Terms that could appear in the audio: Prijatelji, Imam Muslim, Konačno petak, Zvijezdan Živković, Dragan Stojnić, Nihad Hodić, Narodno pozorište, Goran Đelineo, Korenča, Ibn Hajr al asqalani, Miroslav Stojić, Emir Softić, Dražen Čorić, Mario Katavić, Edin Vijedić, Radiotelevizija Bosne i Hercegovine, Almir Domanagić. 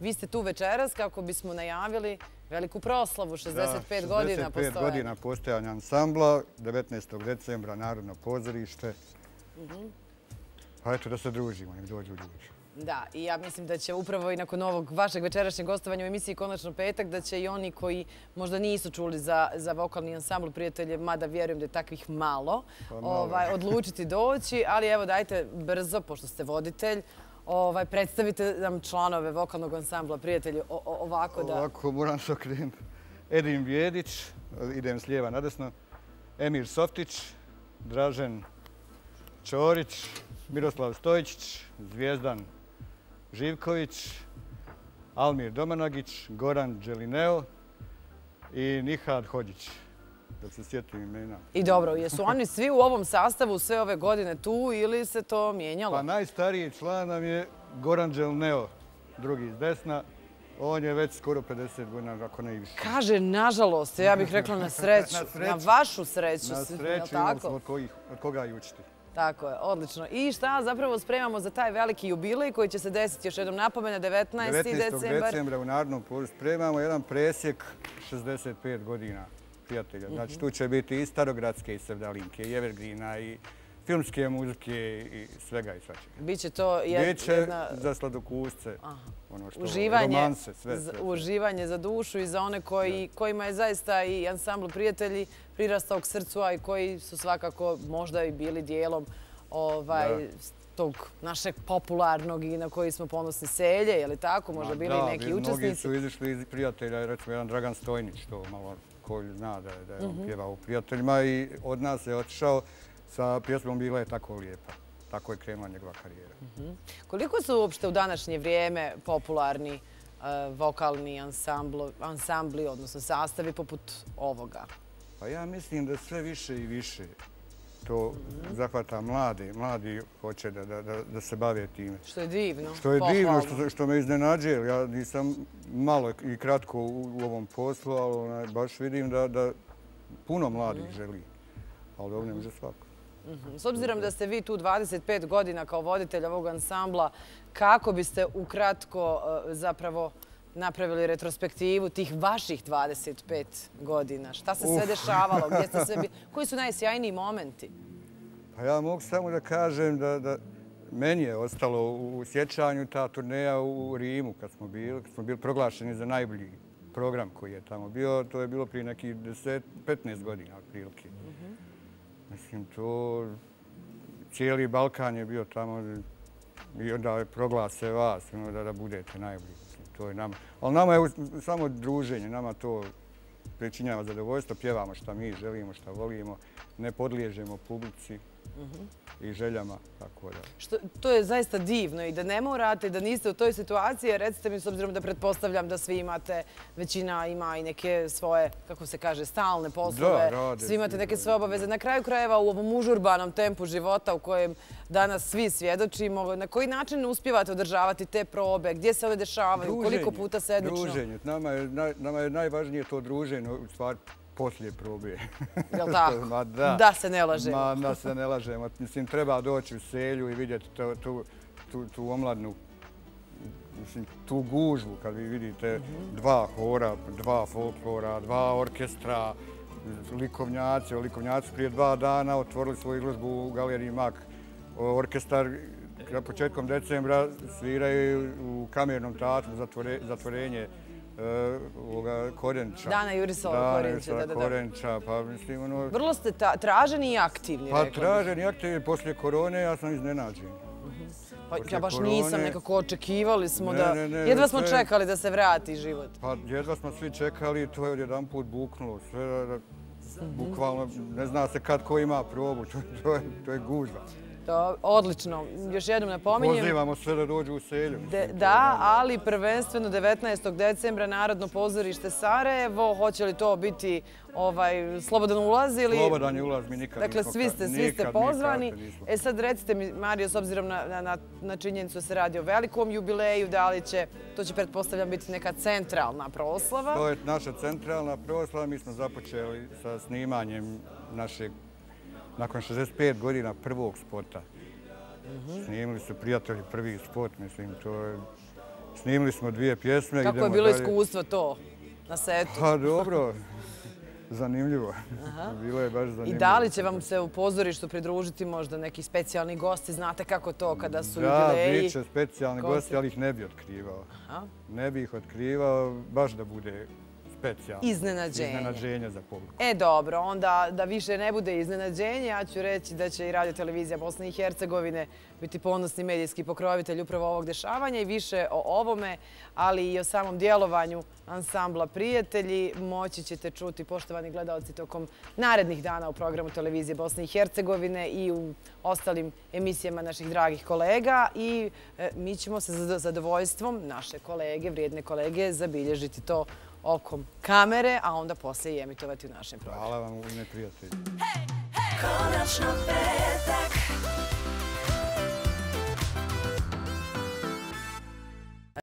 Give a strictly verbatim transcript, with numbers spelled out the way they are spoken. Vi ste tu večeras kako bismo najavili veliku proslavu, šezdeset pet godina postojanja. šezdeset pet godina postojanja ansambla, devetnaestog decembra Narodno pozorište. Pa eto da se družimo, nek dođu ljudi. Da, i ja mislim da će upravo i nakon ovog vašeg večerašnjeg gostovanja u emisiji Konačno petak, da će i oni koji možda nisu čuli za, za vokalni ansambl Prijatelje, mada vjerujem da je takvih malo, pa malo. Ovaj, odlučiti doći. Ali evo dajte brzo, pošto ste voditelj, ovaj, predstavite nam članove vokalnog ansambla Prijatelje o, o, ovako da... Ovako, moram se okrenuti. Edin Vijedić, idem s lijeva na desno, Emir Softić, Dražen Čorić, Miroslav Stojić, Zvijezdan Živković, Almir Domanagić, Goran Đelineo i Nihad Hodić. Da se sjetim imena. I dobro, jesu oni svi u ovom sastavu sve ove godine tu ili se to mijenjalo? Pa najstariji član nam je Goran Đelineo, drugi iz desna. On je već skoro pedeset godina, ako ne i više. Kaže, nažalost, ja bih rekla na sreću. na, sreću. na vašu sreću. Na sreću imamo smo od, kojih, od koga i učiti. Tako je, odlično. I šta zapravo spremamo za taj veliki jubilej koji će se desiti, još jednom napomena, devetnaesti decembar. devetnaestog decembra u Narodnom pozorištu spremamo jedan presjek šezdeset pet godina Prijatelja. Znači tu će biti i starogradske, i sevdalinke, i evergreena, i filmske muzike, i svega i svačega. Biće to jedna... Biće za sladokusce, ono što... romanse, sve, sve. Uživanje za dušu i za one kojima je zaista i ansambl Prijatelji prirastao k srcu, a i koji su svakako možda i bili dijelom tog našeg popularnog i na koji smo ponosni Selje, je li tako? Možda bili i neki učesnici. Mnogi su izišli iz Prijatelja, recimo jedan Dragan Stojnić, to malo koji zna da je on pjevao u Prijateljima i od nas je otišao sa pjesmom Bila je tako lijepa. Tako je krenula njegova karijera. Koliko su uopšte u današnje vrijeme popularni vokalni ansambli, odnosno sastavi poput ovoga? Pa ja mislim da sve više i više to zahvata mlade. Mladi hoće da se bave time. Što je divno. Što je divno, što me iznenađuje. Ja nisam malo i kratko u ovom poslu, ali baš vidim da puno mladih želi. Ali ovdje može svako. S obzirom da ste vi tu dvadeset pet godina kao voditelj ovog ansambla, kako biste ukratko zapravo napravili retrospektivu tih vaših dvadeset pet godina? Šta se sve dešavalo? Koji su najsjajniji momenti? Pa ja mogu samo da kažem da meni je ostalo u sjećanju ta turneja u Rimu kad smo bili, kad smo bili proglašeni za najbolji program koji je tamo bio. To je bilo prije nekih deset, petnaest godina otprilike. Mislim, to... Cijeli Balkan je bio tamo i onda proglase vas da budete najbolji. To je nama. Ali nama je samo druženje, nama to pričinjava zadovoljstvo. Pjevamo šta mi želimo, šta volimo, ne podliježemo publici i željama, tako da. To je zaista divno i da ne morate, da niste u toj situaciji, recite mi s obzirom da pretpostavljam da svi imate, većina ima i neke svoje, kako se kaže, stalne poslove, svi imate neke svoje obaveze. Na kraju krajeva u ovom užurbanom tempu života u kojem danas svi svjedočimo, na koji način uspijevate održavati te probe, gdje se one dešavaju, koliko puta sedmično? Druženje, nama je najvažnije to druženje, u stvari, poslije probe. Jel' tako? Da se ne lažemo. Da se ne lažemo. Mislim, treba doći u Selju i vidjeti tu omladnu, tu gužvu kad vi vidite dva hora, dva folklora, dva orkestra, likovnjaci. Likovnjaci prije dva dana otvorili svoju izložbu u Galeriji Mak. Orkestar na početkom decembra sviraju u Kamernom Teatru zatvorenje Korenča. Dana Jurisova Korenča, da, da, da. Korenča, pa mislim ono... Vrlo ste traženi i aktivni, rekao bih. Pa traženi i aktivni, poslije korone ja sam iznenađen. Pa ja baš nisam, nekako očekivali smo da... Jedva smo čekali da se vrati život. Pa jedva smo svi čekali i to je odjedan put buknulo. Sve, bukvalno, ne zna se kad ko ima probu, to je gužva. Odlično. Još jednom napominjem... Pozivamo sve da dođu u Selju. Da, ali prvenstveno devetnaestog decembra Narodno pozorište Sarajevo. Hoće li to biti slobodan ulaz ili... Slobodan je ulaz, mi nikad nismo... Dakle, svi ste, svi ste pozvani. E sad recite mi, Mario, s obzirom na činjenicu da se radi o velikom jubileju, da li će, to će pretpostavljam biti neka centralna proslava? To je naša centralna proslava. Mi smo započeli sa snimanjem našeg nakon šezdeset pet godina prvog spota. Snimili su Prijatelji prvi spot, mislim, to je Snimili smo dvije pjesme. Kako je bilo iskustvo to na setu? Pa dobro, zanimljivo. Bilo je baš zanimljivo. I da li će vam se u pozorištu pridružiti možda neki specijalni gosti? Znate kako to kada su jubileji? Da, biće specijalni gosti, ali ih ne bi otkrivao. Ne bi ih otkrivao, baš da bude specijalno. Iznenađenje. Iznenađenje za publiku. E dobro, onda da više ne bude iznenađenje, ja ću reći da će i Radiotelevizija Bosne i Hercegovine biti ponosni medijski pokrovitelj upravo ovog dešavanja i više o ovome, ali i o samom djelovanju ansambla Prijatelji moći ćete čuti, poštovani gledalci, tokom narednih dana u programu Televizije Bosne i Hercegovine i u ostalim emisijama naših dragih kolega i mi ćemo se sa zadovoljstvom naše kolege, vrijedne kolege, zabilježiti to okom kamere, a onda poslije i emitovati u našem programu. Hvala vam u ime Prijatelja.